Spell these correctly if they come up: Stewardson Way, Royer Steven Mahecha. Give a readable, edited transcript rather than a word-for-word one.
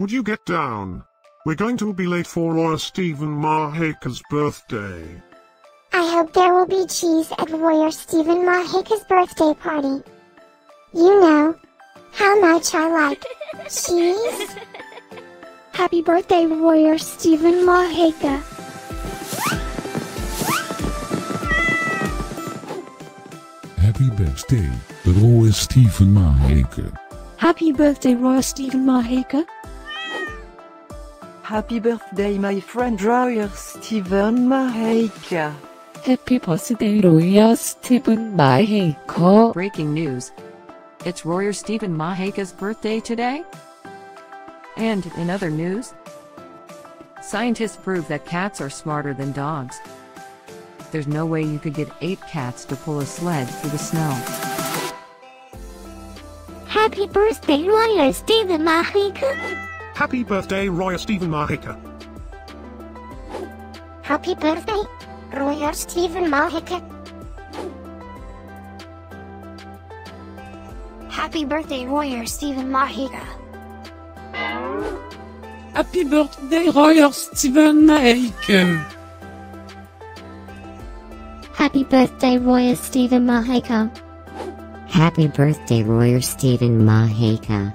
Would you get down? We're going to be late for Royer Steven Mahecha's birthday. I hope there will be cheese at Royer Steven Mahecha's birthday party. You know how much I like cheese. Happy birthday, Royer Steven Mahecha. Happy birthday, Royer Steven Mahecha. Happy birthday, Royer Steven Mahecha. Happy birthday, my friend Royer Steven Mahecha. Happy birthday, Royer Steven Mahecha. Breaking news. It's Royer Steven Mahecha's birthday today. And in other news, scientists prove that cats are smarter than dogs. There's no way you could get 8 cats to pull a sled through the snow. Happy birthday, Royer Steven Mahecha. Happy birthday, Royer Steven Mahecha. Happy birthday, Royer Steven Mahecha. Happy birthday, Royer Steven Mahecha. Happy birthday, Royer Steven Mahecha. Happy birthday, Royer Steven Mahecha. Happy birthday, Royer Steven Mahecha.